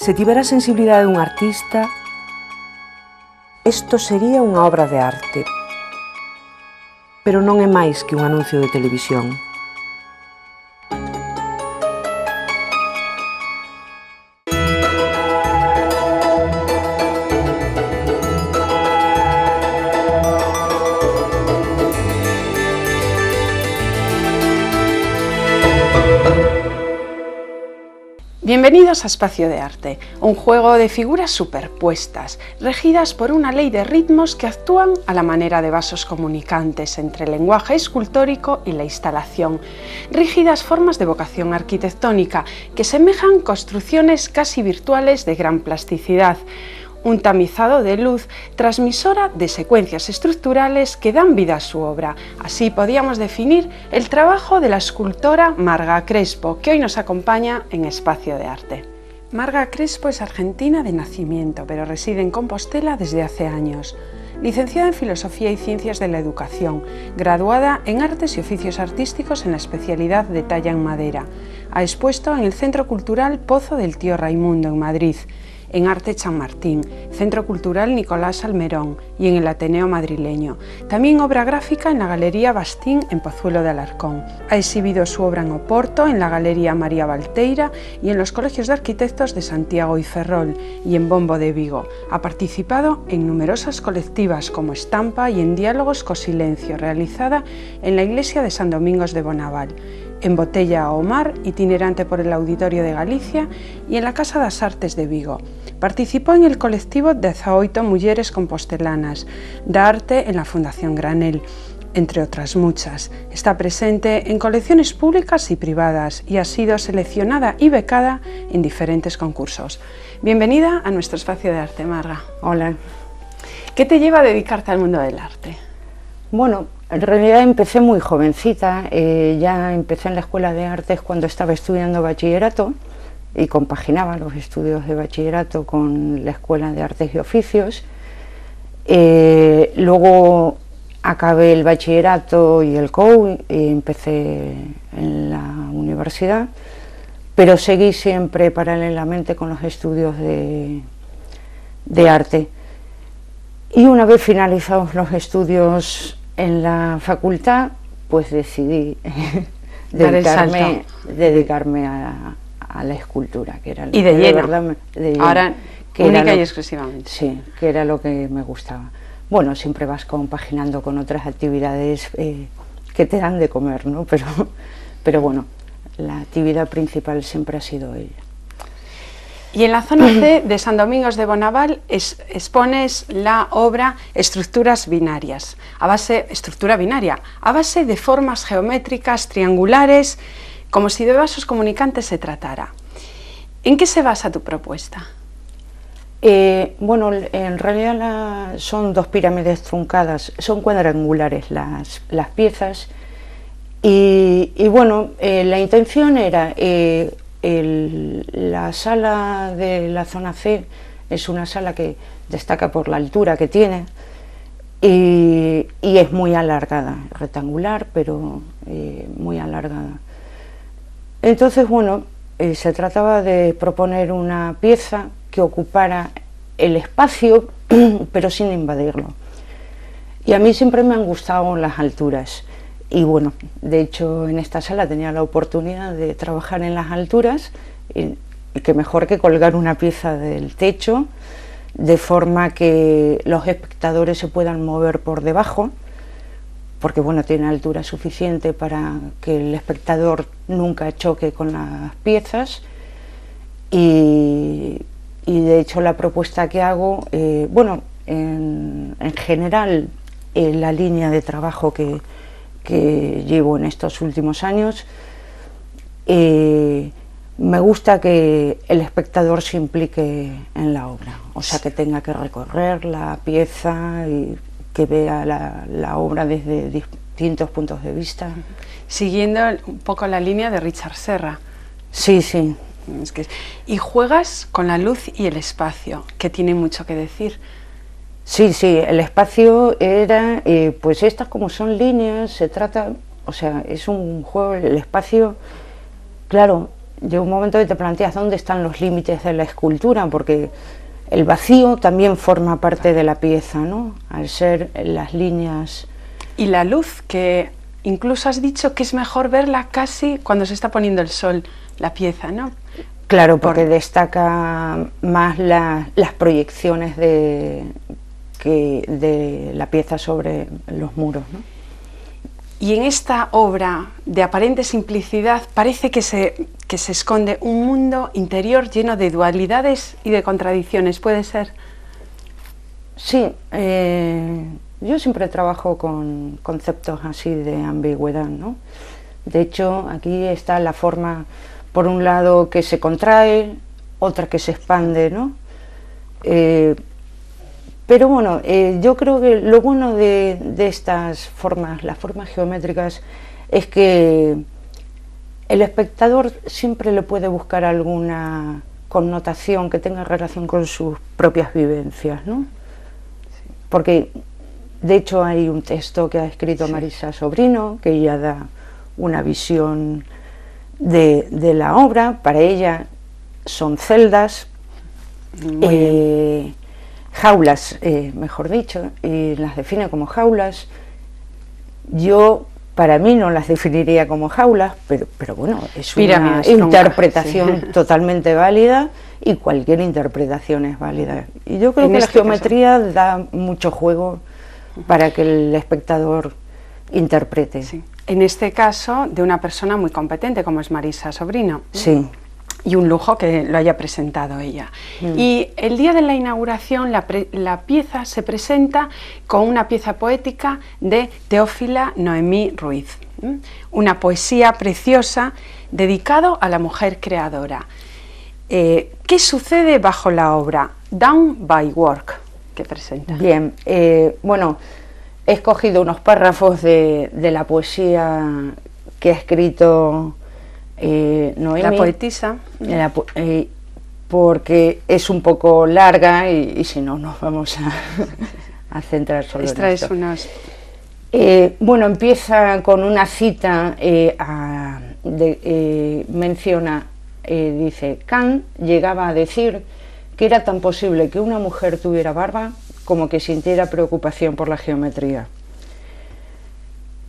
se tivera a sensibilidade dun artista, isto sería unha obra de arte. Pero non é máis que un anuncio de televisión. Bienvenidos a Espacio de Arte, un juego de figuras superpuestas, regidas por una ley de ritmos que actúan a la manera de vasos comunicantes entre el lenguaje escultórico y la instalación, rígidas formas de vocación arquitectónica que semejan construcciones casi virtuales de gran plasticidad, un tamizado de luz, transmisora de secuencias estructurales que dan vida a su obra. Así podíamos definir el trabajo de la escultora Marga Crespo, que hoy nos acompaña en Espacio de Arte. Marga Crespo es argentina de nacimiento, pero reside en Compostela desde hace años. Licenciada en Filosofía y Ciencias de la Educación, graduada en Artes y Oficios Artísticos en la especialidad de talla en madera. Ha expuesto en el Centro Cultural Pozo del Tío Raimundo, en Madrid, en Arte Chamartín, Centro Cultural Nicolás Almerón y en el Ateneo Madrileño. También obra gráfica en la Galería Bastín en Pozuelo de Alarcón. Ha exhibido su obra en Oporto, en la Galería María Valteira y en los Colegios de Arquitectos de Santiago y Ferrol y en Bombo de Vigo. Ha participado en numerosas colectivas como Estampa y en Diálogos con Silencio, realizada en la Iglesia de San Domingos de Bonaval, en Botella a Omar, itinerante por el Auditorio de Galicia, y en la Casa das Artes de Vigo. Participó en el colectivo de 18 Mulleres Compostelanas, da arte en la Fundación Granel, entre otras muchas. Está presente en colecciones públicas y privadas y ha sido seleccionada y becada en diferentes concursos. Bienvenida a nuestro Espacio de Arte, Marga. Hola. ¿Qué te lleva a dedicarte al mundo del arte? Bueno, en realidad empecé muy jovencita, ya empecé en la Escuela de Artes cuando estaba estudiando bachillerato y compaginaba los estudios de bachillerato con la Escuela de Artes y Oficios. Luego acabé el bachillerato y el COU y empecé en la universidad, pero seguí siempre paralelamente con los estudios de arte. Y una vez finalizados los estudios en la facultad, pues decidí dedicarme a la escultura, que era lo que única y exclusivamente. Sí, que era lo que me gustaba. Bueno, siempre vas compaginando con otras actividades que te dan de comer, ¿no? Pero bueno, la actividad principal siempre ha sido ella. Y en la zona C de San Domingos de Bonaval expones la obra Estructura binaria a base de formas geométricas triangulares, como si de vasos comunicantes se tratara. ¿En qué se basa tu propuesta? Bueno, en realidad son dos pirámides truncadas, son cuadrangulares las piezas. Y bueno, la intención era... la sala de la zona C es una sala que destaca por la altura que tiene y es muy alargada, rectangular, pero muy alargada. Entonces, bueno, se trataba de proponer una pieza que ocupara el espacio, pero sin invadirlo. Y a mí siempre me han gustado las alturas. Y bueno, de hecho en esta sala tenía la oportunidad de trabajar en las alturas, que mejor que colgar una pieza del techo, de forma que los espectadores se puedan mover por debajo, porque bueno, tiene altura suficiente para que el espectador nunca choque con las piezas. Y de hecho la propuesta que hago, bueno, en general la línea de trabajo que llevo en estos últimos años, me gusta que el espectador se implique en la obra, o sea, que tenga que recorrer la pieza y que vea la obra desde distintos puntos de vista. Siguiendo un poco la línea de Richard Serra. Sí, sí. Y juegas con la luz y el espacio, que tiene mucho que decir. Sí, sí, el espacio era, pues estas como son líneas, se trata, o sea, es un juego, el espacio, claro, llega un momento que te planteas dónde están los límites de la escultura, porque el vacío también forma parte de la pieza, ¿no? Al ser las líneas. Y la luz, que incluso has dicho que es mejor verla casi cuando se está poniendo el sol, la pieza, ¿no? Claro, porque destaca más las proyecciones de la pieza sobre los muros, ¿no? Y en esta obra de aparente simplicidad parece que se esconde un mundo interior lleno de dualidades y de contradicciones, ¿puede ser? Sí, yo siempre trabajo con conceptos así de ambigüedad, ¿no? De hecho, aquí está la forma, por un lado que se contrae, otra que se expande, ¿no? Pero bueno, yo creo que lo bueno de estas formas, las formas geométricas, es que el espectador siempre le puede buscar alguna connotación que tenga relación con sus propias vivencias, ¿no? Sí. Porque de hecho hay un texto que ha escrito Marisa Sobrino, que ella da una visión de la obra. Para ella son celdas, jaulas, mejor dicho, y las define como jaulas. Yo, para mí, no las definiría como jaulas, pero bueno, es una interpretación totalmente válida, y cualquier interpretación es válida. Y yo creo que la geometría da mucho juego para que el espectador interprete. Sí. En este caso, de una persona muy competente como es Marisa Sobrino. Sí. Y un lujo que lo haya presentado ella. Y el día de la inauguración la pieza se presenta con una pieza poética de Teófila Noemí Ruiz, una poesía preciosa dedicado a la mujer creadora. ¿Qué sucede bajo la obra Down by Work que presenta? Bien, bueno, he escogido unos párrafos de la poesía que ha escrito Noemí, la poetisa, porque es un poco larga y si no nos vamos a centrar solo en esto. Bueno, empieza con una cita, menciona, dice: Kant llegaba a decir que era tan posible que una mujer tuviera barba como que sintiera preocupación por la geometría.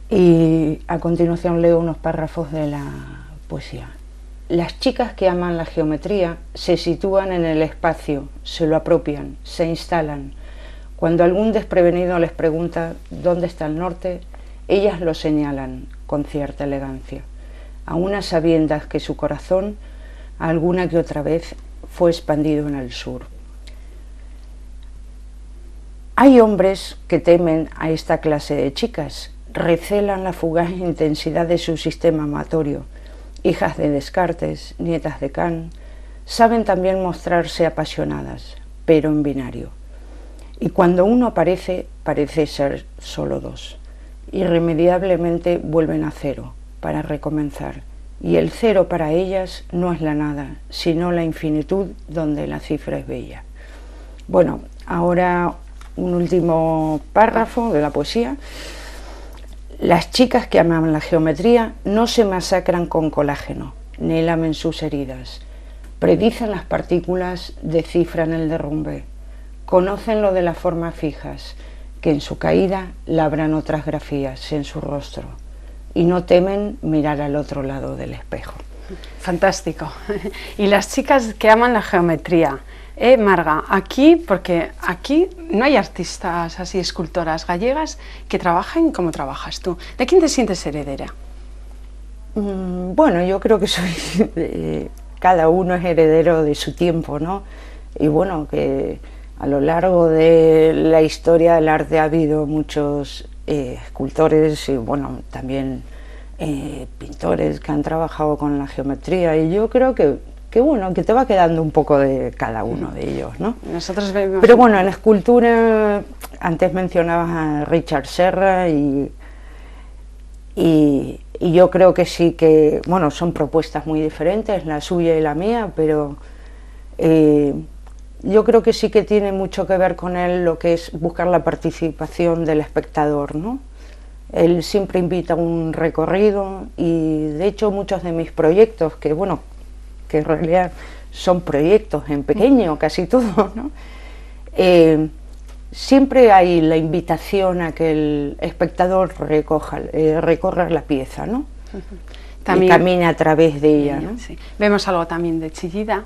Y a continuación leo unos párrafos de la poesía. Las chicas que aman la geometría se sitúan en el espacio, se lo apropian, se instalan. Cuando algún desprevenido les pregunta dónde está el norte, ellas lo señalan con cierta elegancia, a unas sabiendas que su corazón alguna que otra vez fue expandido en el sur. Hay hombres que temen a esta clase de chicas, recelan la fugaz intensidad de su sistema amatorio. Hijas de Descartes, nietas de Kant, saben también mostrarse apasionadas, pero en binario. Y cuando uno aparece, parece ser solo dos. Irremediablemente vuelven a cero, para recomenzar. Y el cero para ellas no es la nada, sino la infinitud donde la cifra es bella. Bueno, ahora un último párrafo de la poesía. Las chicas que aman la geometría no se masacran con colágeno, ni lamen sus heridas. Predicen las partículas, descifran el derrumbe. Conocen lo de las formas fijas, que en su caída labran otras grafías en su rostro. Y no temen mirar al otro lado del espejo. Fantástico. Y las chicas que aman la geometría. Marga, aquí, porque aquí no hay artistas así, escultoras gallegas que trabajen como trabajas tú. ¿De quién te sientes heredera? Bueno, yo creo que cada uno es heredero de su tiempo, ¿no? Y bueno, que a lo largo de la historia del arte ha habido muchos escultores y bueno, también pintores que han trabajado con la geometría, y yo creo que bueno, que te va quedando un poco de cada uno de ellos, ¿no? Nosotros vemos. Pero bueno, en escultura, antes mencionabas a Richard Serra, y yo creo que sí que, bueno, son propuestas muy diferentes, la suya y la mía, pero yo creo que sí que tiene mucho que ver con él lo que es buscar la participación del espectador, ¿no? Él siempre invita a un recorrido, y de hecho muchos de mis proyectos, que bueno, que en realidad son proyectos en pequeño, casi todo, ¿no? Siempre hay la invitación a que el espectador recorra la pieza, ¿no? Uh-huh. También, y camina a través de ella, ¿no? Sí. Vemos algo también de Chillida,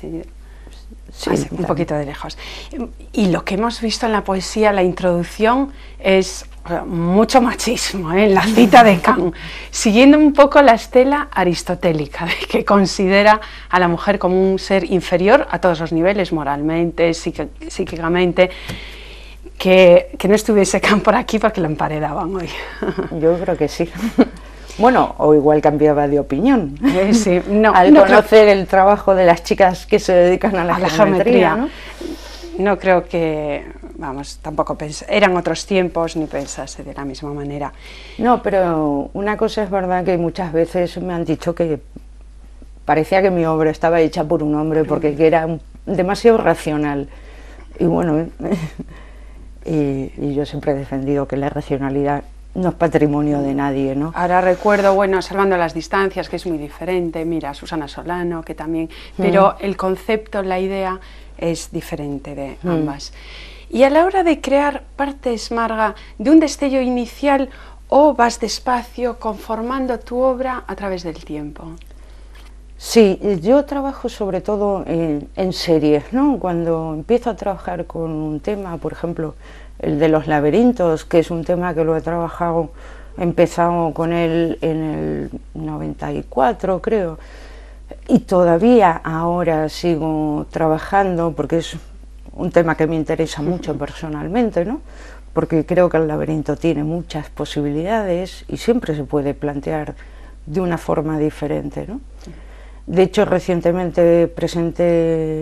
sí, un poquito de lejos. Y lo que hemos visto en la poesía, la introducción, es mucho machismo, ¿eh? La cita de Kant, siguiendo un poco la estela aristotélica, que considera a la mujer como un ser inferior a todos los niveles, moralmente, psíquicamente, que no estuviese Kant por aquí porque lo emparedaban hoy. Yo creo que sí. Bueno, o igual cambiaba de opinión, sí, no, al conocer el trabajo de las chicas que se dedican a la geometría, ¿no? No creo que, vamos, tampoco eran otros tiempos, ni pensase de la misma manera. No, pero una cosa es verdad que muchas veces me han dicho que parecía que mi obra estaba hecha por un hombre porque era demasiado racional. Y bueno, y yo siempre he defendido que la racionalidad no es patrimonio de nadie, ¿no? Ahora recuerdo, bueno, salvando las distancias, que es muy diferente, mira, Susana Solano, que también, pero el concepto, la idea es diferente de ambas. Y a la hora de crear, partes, Marga, de un destello inicial o vas despacio conformando tu obra a través del tiempo. Sí, yo trabajo sobre todo en series, ¿no? Cuando empiezo a trabajar con un tema, por ejemplo, el de los laberintos, que es un tema que lo he trabajado, he empezado con él en el 94, creo, y todavía ahora sigo trabajando, porque es un tema que me interesa mucho personalmente, ¿no? Porque creo que el laberinto tiene muchas posibilidades y siempre se puede plantear de una forma diferente, ¿no? De hecho, recientemente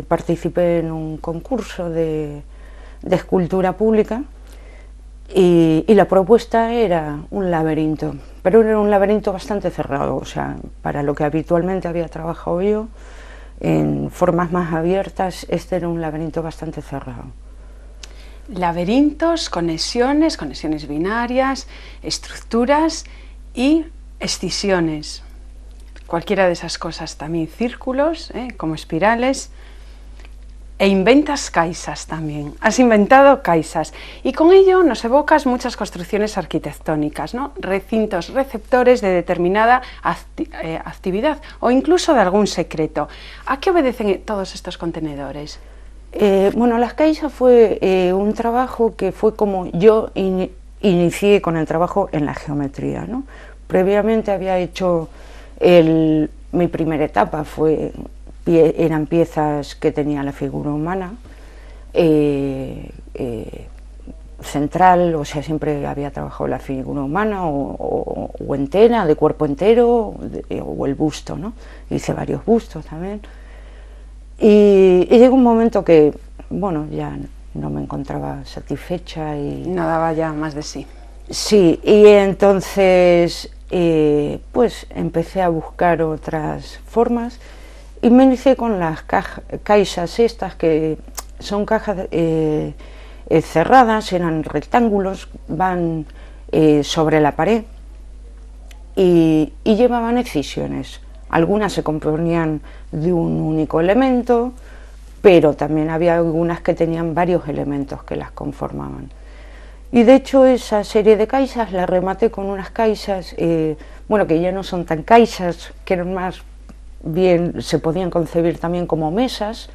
participé en un concurso de escultura pública y la propuesta era un laberinto, pero era un laberinto bastante cerrado, o sea, para lo que habitualmente había trabajado yo en formas más abiertas, este era un laberinto bastante cerrado. Laberintos, conexiones binarias, estructuras y escisiones, cualquiera de esas cosas, también círculos, como espirales. E inventas caixas también, has inventado caixas y con ello nos evocas muchas construcciones arquitectónicas, ¿no? Recintos receptores de determinada actividad o incluso de algún secreto. ¿A qué obedecen todos estos contenedores? Bueno, las caixas fue un trabajo que fue como yo inicié con el trabajo en la geometría, ¿no? Previamente había hecho, mi primera etapa fue... eran piezas que tenía la figura humana, central, o sea, siempre había trabajado la figura humana, o entera, de cuerpo entero, o el busto, ¿no? Hice varios bustos también, y llegó un momento que, bueno, ya no me encontraba satisfecha y... No daba ya más de sí. Sí, y entonces, pues, empecé a buscar otras formas, y me inicié con las caixas estas, que son cajas cerradas, eran rectángulos, van sobre la pared y llevaban excisiones. Algunas se componían de un único elemento, pero también había algunas que tenían varios elementos que las conformaban. Y de hecho esa serie de caixas la rematé con unas caixas, bueno, que ya no son tan caixas, que eran más... bien, se podían concebir también como mesas,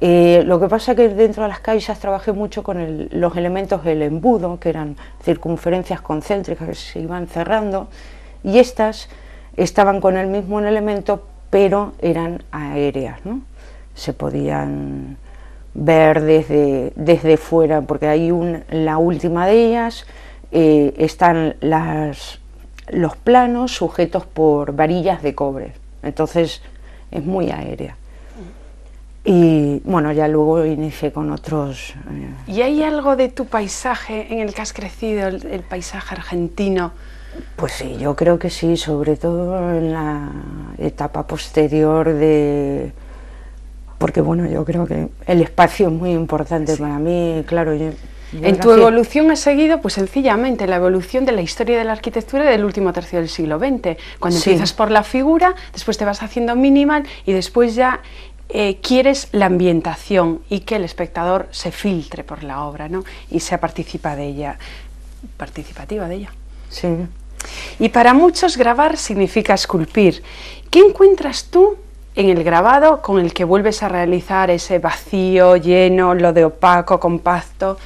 lo que pasa que dentro de las caixas trabajé mucho con los elementos del embudo, que eran circunferencias concéntricas que se iban cerrando, y estas estaban con el mismo elemento, pero eran aéreas, ¿no? Se podían ver desde fuera, porque hay la última de ellas, están los planos sujetos por varillas de cobre. Entonces es muy aérea. Y bueno, ya luego inicié con otros... ¿Y hay algo de tu paisaje en el que has crecido, el paisaje argentino? Pues sí, yo creo que sí, sobre todo en la etapa posterior de... Porque bueno, yo creo que el espacio es muy importante para mí, claro, yo En tu evolución has seguido, pues sencillamente, la evolución de la historia de la arquitectura del último tercio del siglo XX. Cuando empiezas por la figura, después te vas haciendo minimal y después ya quieres la ambientación y que el espectador se filtre por la obra, ¿no? Y sea participativa de ella. Sí. Y para muchos grabar significa esculpir. ¿Qué encuentras tú en el grabado con el que vuelves a realizar ese vacío, lleno, lo de opaco, compacto,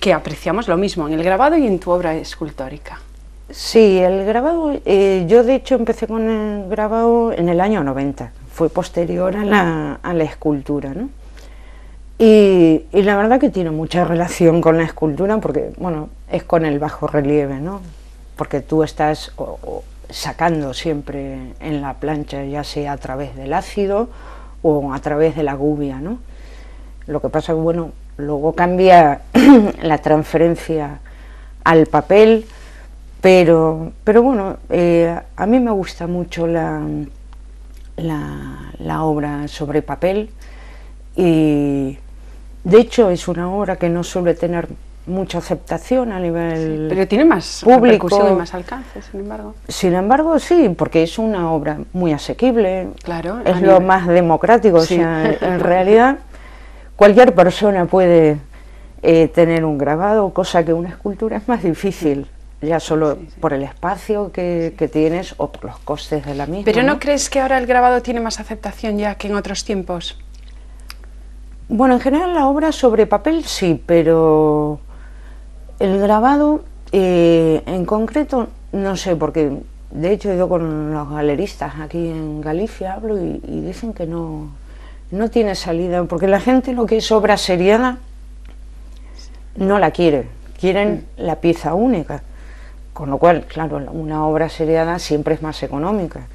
que apreciamos lo mismo en el grabado y en tu obra escultórica? Sí, el grabado, yo de hecho empecé con el grabado en el año 90, fue posterior a la escultura, ¿no? Y la verdad que tiene mucha relación con la escultura porque, bueno, es con el bajo relieve, ¿no? Porque tú estás sacando siempre en la plancha, ya sea a través del ácido o a través de la gubia, ¿no? Lo que pasa es que, bueno, luego cambia la transferencia al papel, pero bueno, a mí me gusta mucho la obra sobre papel y, de hecho, es una obra que no suele tener mucha aceptación a nivel pero tiene más público y más alcance, sin embargo. Sin embargo, sí, porque es una obra muy asequible, claro, es lo más democrático, sí. O sea, en realidad cualquier persona puede tener un grabado, cosa que una escultura es más difícil, ya solo por el espacio que tienes o por los costes de la misma. Pero ¿no crees que ahora el grabado tiene más aceptación ya que en otros tiempos? Bueno, en general la obra sobre papel sí, pero el grabado en concreto, no sé, porque de hecho he ido con los galeristas aquí en Galicia, hablo y dicen que no tiene salida, porque la gente lo que es obra seriada no la quiere, quieren la pieza única, con lo cual, claro, una obra seriada siempre es más económica.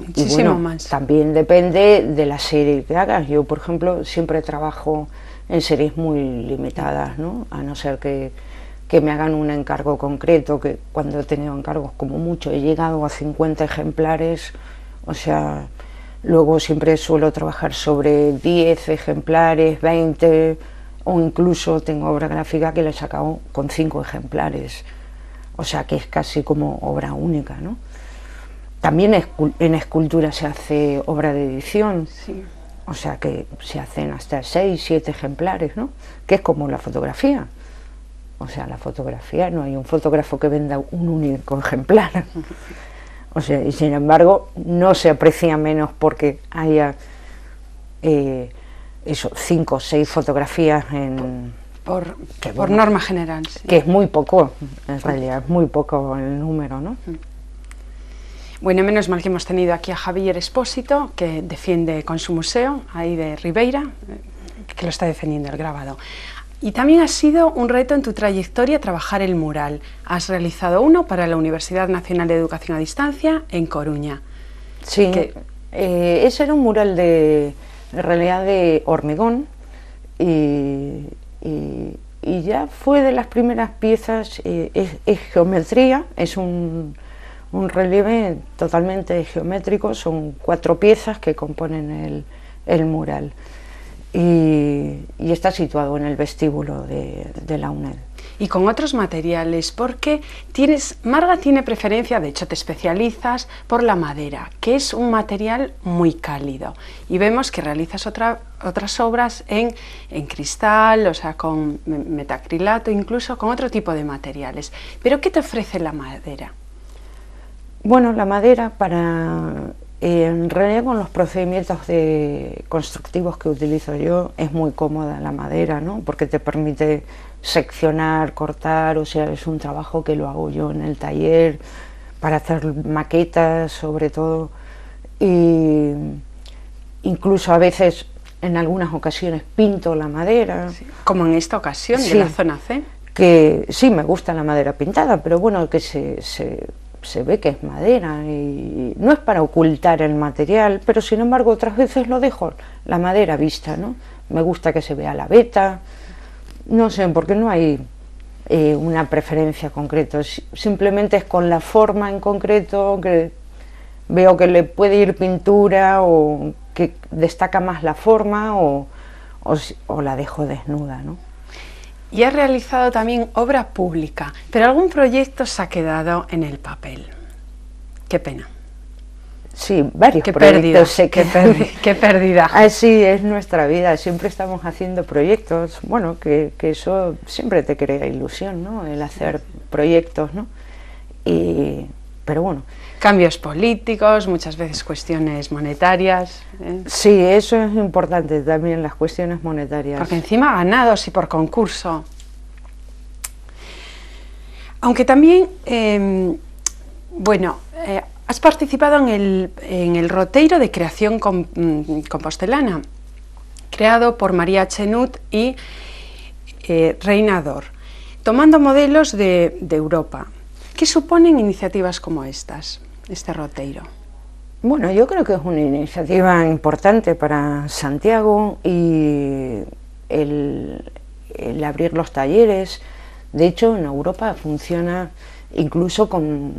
Muchísimo y bueno, más. También depende de la serie que hagas. Yo, por ejemplo, siempre trabajo en series muy limitadas, ¿no? A no ser que me hagan un encargo concreto, que cuando he tenido encargos como mucho he llegado a 50 ejemplares, o sea, luego siempre suelo trabajar sobre 10 ejemplares, 20, o incluso tengo obra gráfica que la he sacado con 5 ejemplares, o sea, que es casi como obra única, ¿no? También en escultura se hace obra de edición, sí. O sea que se hacen hasta 6, 7 ejemplares, ¿no? Que es como la fotografía. O sea, la fotografía, no hay un fotógrafo que venda un único ejemplar. O sea, y sin embargo, no se aprecia menos porque haya 5 o 6 fotografías en... por norma general. Sí. Que es muy poco, en realidad, es muy poco el número, ¿no? Bueno, menos mal que hemos tenido aquí a Javier Espósito, que defiende con su museo, ahí de Ribeira, que lo está defendiendo el grabado. Y también ha sido un reto en tu trayectoria trabajar el mural. Has realizado uno para la Universidad Nacional de Educación a Distancia, en Coruña. Sí, que... ese era un mural en realidad de hormigón, y ya fue de las primeras piezas, es geometría, es un relieve totalmente geométrico, son 4 piezas que componen el mural y está situado en el vestíbulo de la UNED. Y con otros materiales, porque Marga tiene preferencia, de hecho te especializas, por la madera, que es un material muy cálido, y vemos que realizas otras obras en cristal, o sea, con metacrilato, incluso con otro tipo de materiales. ¿Pero qué te ofrece la madera? Bueno, la madera para, en realidad con los procedimientos constructivos que utilizo yo, es muy cómoda la madera, ¿no? Porque te permite seccionar, cortar, o sea, es un trabajo que lo hago yo en el taller, para hacer maquetas sobre todo, y incluso a veces, en algunas ocasiones, pinto la madera. Sí, como en esta ocasión, sí, de la zona C. Que sí, me gusta la madera pintada, pero bueno, que se ve que es madera y no es para ocultar el material, pero sin embargo otras veces lo dejo la madera vista, ¿no? Me gusta que se vea la veta, no sé, porque no hay una preferencia concreta, simplemente es con la forma en concreto que veo que le puede ir pintura o que destaca más la forma o la dejo desnuda, ¿no? y ha realizado también obra pública, pero algún proyecto se ha quedado en el papel. Qué pena. Sí, varios proyectos se quedan. Qué pérdida. Así es nuestra vida, siempre estamos haciendo proyectos, bueno, que eso siempre te crea ilusión, ¿no? El hacer proyectos, ¿no? Y, pero bueno. Cambios políticos, muchas veces cuestiones monetarias. Sí, eso es importante también, las cuestiones monetarias. Porque encima ganados y por concurso. Aunque también, bueno... has participado en el Roteiro de Creación Compostelana, creado por María Chenut y Reinador, tomando modelos de Europa. ¿Qué suponen iniciativas como estas, este Roteiro? Bueno, yo creo que es una iniciativa importante para Santiago y el abrir los talleres. De hecho, en Europa funciona incluso con...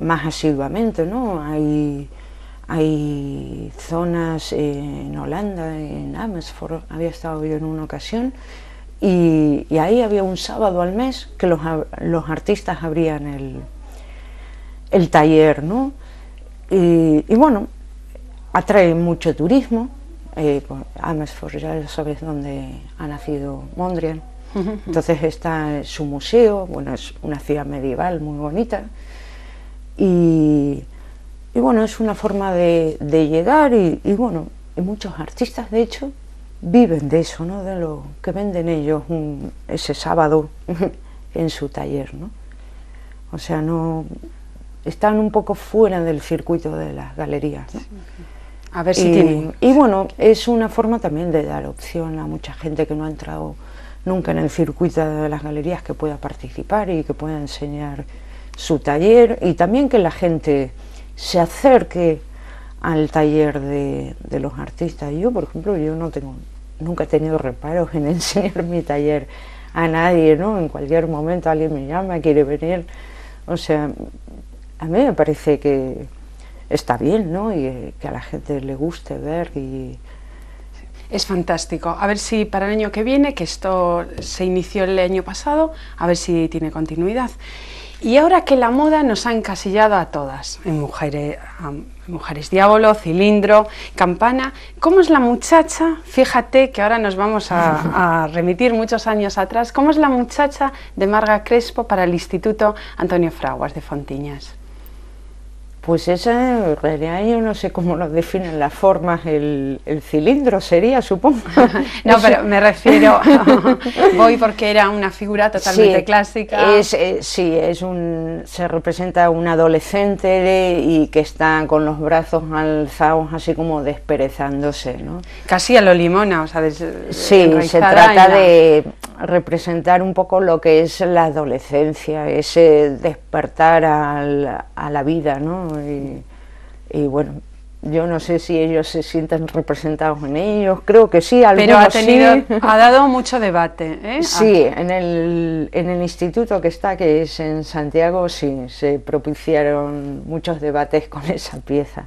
más asiduamente, ¿no? Hay zonas en Holanda, en Amersfoort, había estado yo en una ocasión, y ahí había un sábado al mes que los artistas abrían el taller, ¿no? Y bueno, atrae mucho turismo, pues Amersfoort, ya sabes dónde ha nacido Mondrian, entonces está su museo, bueno, es una ciudad medieval muy bonita. Y bueno, es una forma de llegar y bueno, muchos artistas de hecho viven de eso, ¿no? De lo que venden ellos ese sábado en su taller, ¿no? O sea, no están un poco fuera del circuito de las galerías, ¿no? Sí, sí. A ver si tienen. Y bueno, es una forma también de dar opción a mucha gente que no ha entrado nunca en el circuito de las galerías, que pueda participar y que pueda enseñar su taller, y también que la gente se acerque al taller de los artistas. Yo, por ejemplo, yo no tengo, nunca he tenido reparos en enseñar mi taller a nadie, ¿no? En cualquier momento alguien me llama, quiere venir, o sea, a mí me parece que está bien, ¿no? Y que a la gente le guste ver y... Es fantástico. A ver si para el año que viene, que esto se inició el año pasado, a ver si tiene continuidad. Y ahora que la moda nos ha encasillado a todas, en mujeres diablo, cilindro, campana, ¿cómo es la muchacha? Fíjate que ahora nos vamos a remitir muchos años atrás. ¿Cómo es la muchacha de Marga Crespo para el Instituto Antonio Fraguas de Fontiñas? Pues esa, en realidad, yo no sé cómo nos definen las formas, el cilindro sería, supongo. No, pero me refiero, voy porque era una figura totalmente, sí, clásica. Sí, se representa un adolescente y que está con los brazos alzados así como desperezándose, ¿no? Casi a lo Limona, o sea, sí, se trata de representar un poco lo que es la adolescencia, ese despertar a la vida, ¿no? Y bueno, yo no sé si ellos se sientan representados en ellos, creo que sí, algunos. Pero ha dado mucho debate, ¿eh? Sí, en el instituto que es en Santiago, sí, se propiciaron muchos debates con esa pieza.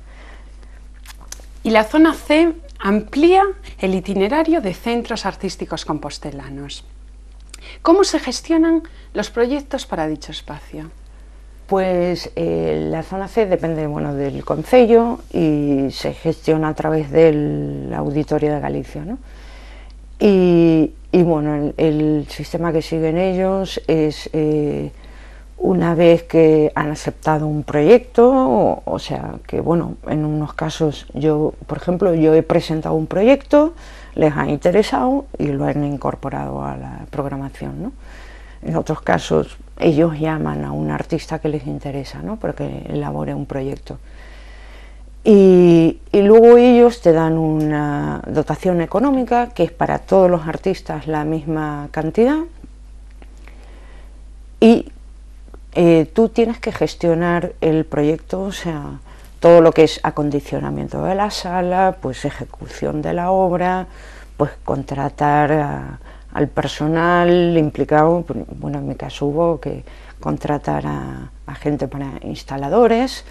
Y la zona C amplía el itinerario de centros artísticos compostelanos. ¿Cómo se gestionan los proyectos para dicho espacio? Pues la zona C depende, bueno, del concello y se gestiona a través de la Auditoría de Galicia, ¿no? Y bueno, el sistema que siguen ellos es, una vez que han aceptado un proyecto, o sea, que bueno, en unos casos yo, por ejemplo, yo he presentado un proyecto, les ha interesado y lo han incorporado a la programación, ¿no? En otros casos, ellos llaman a un artista que les interesa, ¿no? Para que elabore un proyecto. Y luego ellos te dan una dotación económica, que es para todos los artistas la misma cantidad. Y tú tienes que gestionar el proyecto, o sea, todo lo que es acondicionamiento de la sala, pues ejecución de la obra, pues contratar al personal implicado. Bueno, en mi caso hubo que contratar a gente para instaladores,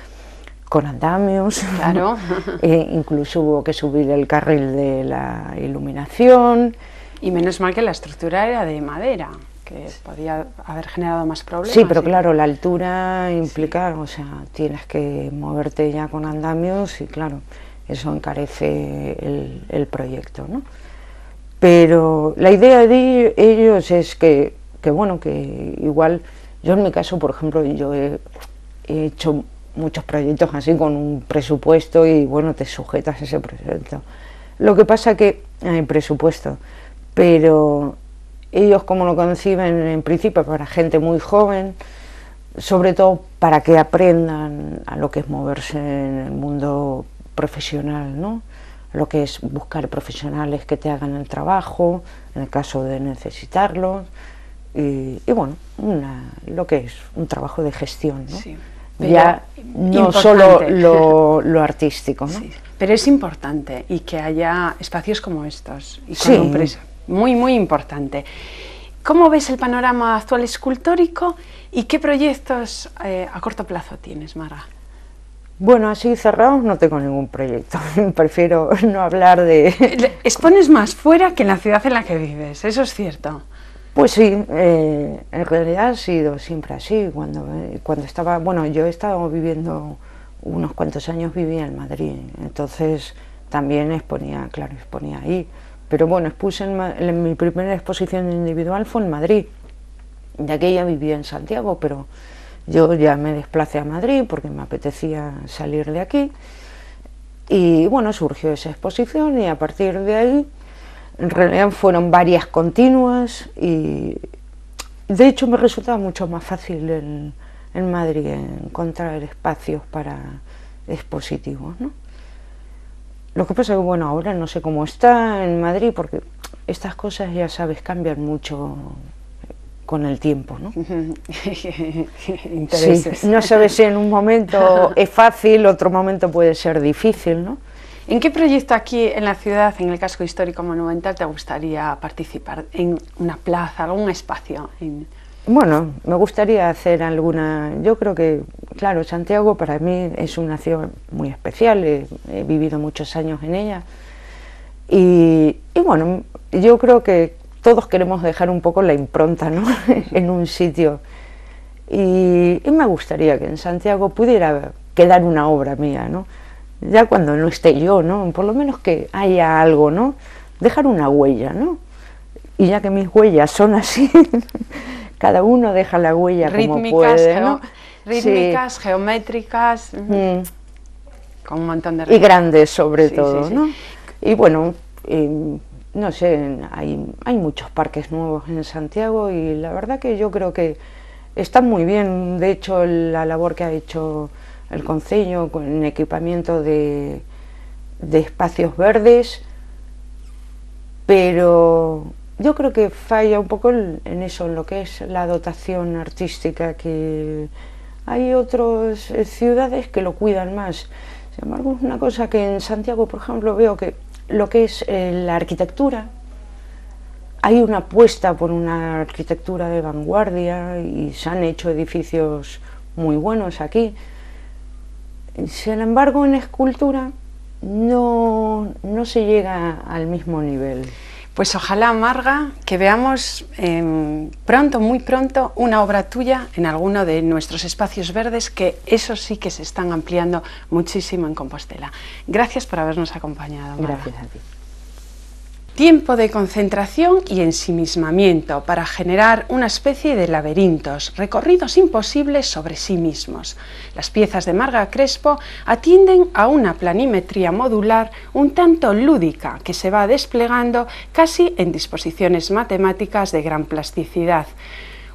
con andamios, claro. Incluso hubo que subir el carril de la iluminación. Y menos mal que la estructura era de madera. que podía haber generado más problemas. Sí, pero claro, la altura implica, o sea, tienes que moverte ya con andamios y claro, eso encarece el proyecto, ¿no? Pero la idea de ellos es que bueno, que igual, yo en mi caso, por ejemplo, yo he hecho muchos proyectos así con un presupuesto y bueno, te sujetas a ese presupuesto. Lo que pasa que hay presupuesto, pero ellos como lo conciben en principio para gente muy joven, sobre todo para que aprendan a lo que es moverse en el mundo profesional, ¿no? Lo que es buscar profesionales que te hagan el trabajo, en el caso de necesitarlos, y bueno, lo que es un trabajo de gestión, ¿no? Sí. Ya no solo lo artístico, ¿no? Sí, pero es importante y que haya espacios como estos y con empresas. Muy, muy importante. ¿Cómo ves el panorama actual escultórico y qué proyectos a corto plazo tienes, Marga? Bueno, así cerrados no tengo ningún proyecto, prefiero no hablar de... Expones más fuera que en la ciudad en la que vives, eso es cierto. Pues sí, en realidad ha sido siempre así, cuando estaba... Bueno, yo he estado viviendo, unos cuantos años vivía en Madrid, entonces también exponía, claro, exponía ahí. Pero bueno, expuse en mi primera exposición individual fue en Madrid. De aquella vivía en Santiago, pero yo ya me desplacé a Madrid porque me apetecía salir de aquí. Y bueno, surgió esa exposición y a partir de ahí... En realidad fueron varias continuas y de hecho me resultaba mucho más fácil en Madrid encontrar espacios para expositivos, ¿no? Lo que pasa es que bueno, ahora no sé cómo está en Madrid porque estas cosas, ya sabes, cambian mucho con el tiempo, ¿no? Intereses. Sí, no sabes si en un momento es fácil, otro momento puede ser difícil, ¿no? ¿En qué proyecto aquí en la ciudad, en el casco histórico monumental, te gustaría participar? ¿En una plaza, algún espacio? Bueno, me gustaría hacer alguna... Yo creo que, claro, Santiago para mí es una ciudad muy especial, he vivido muchos años en ella. Y bueno, yo creo que todos queremos dejar un poco la impronta, ¿no? en un sitio. Y me gustaría que en Santiago pudiera quedar una obra mía, ¿no? Ya cuando no esté yo, ¿no? Por lo menos que haya algo, ¿no? Dejar una huella, ¿no? Y ya que mis huellas son así, cada uno deja la huella rítmicas, como puede, ¿no? Rítmicas, sí. Geométricas, con un montón de... Y grandes, sobre todo, sí. ¿no? Y bueno, no sé, hay muchos parques nuevos en Santiago y la verdad que yo creo que están muy bien, de hecho, la labor que ha hecho... el concello con equipamiento de espacios verdes, pero yo creo que falla un poco en eso, en lo que es la dotación artística, que hay otras ciudades que lo cuidan más. Sin embargo, es una cosa que en Santiago, por ejemplo, veo que lo que es la arquitectura, hay una apuesta por una arquitectura de vanguardia y se han hecho edificios muy buenos aquí. Sin embargo, en escultura no se llega al mismo nivel. Pues ojalá, Marga, que veamos pronto, muy pronto, una obra tuya en alguno de nuestros espacios verdes, que eso sí que se están ampliando muchísimo en Compostela. Gracias por habernos acompañado, Marga. Gracias a ti. Tiempo de concentración y ensimismamiento para generar una especie de laberintos, recorridos imposibles sobre sí mismos. Las piezas de Marga Crespo atienden a una planimetría modular un tanto lúdica que se va desplegando casi en disposiciones matemáticas de gran plasticidad.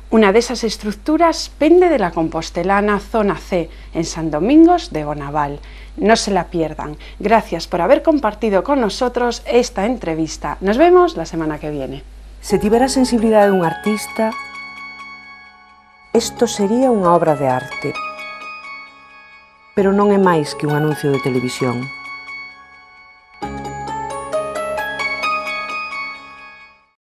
Una de esas estructuras pende de la compostelana Zona C, en San Domingos de Gonaval. No se la pierdan. Gracias por haber compartido con nosotros esta entrevista. Nos vemos la semana que viene. Si tuviera sensibilidad de un artista, esto sería una obra de arte. Pero non é máis que un anuncio de televisión.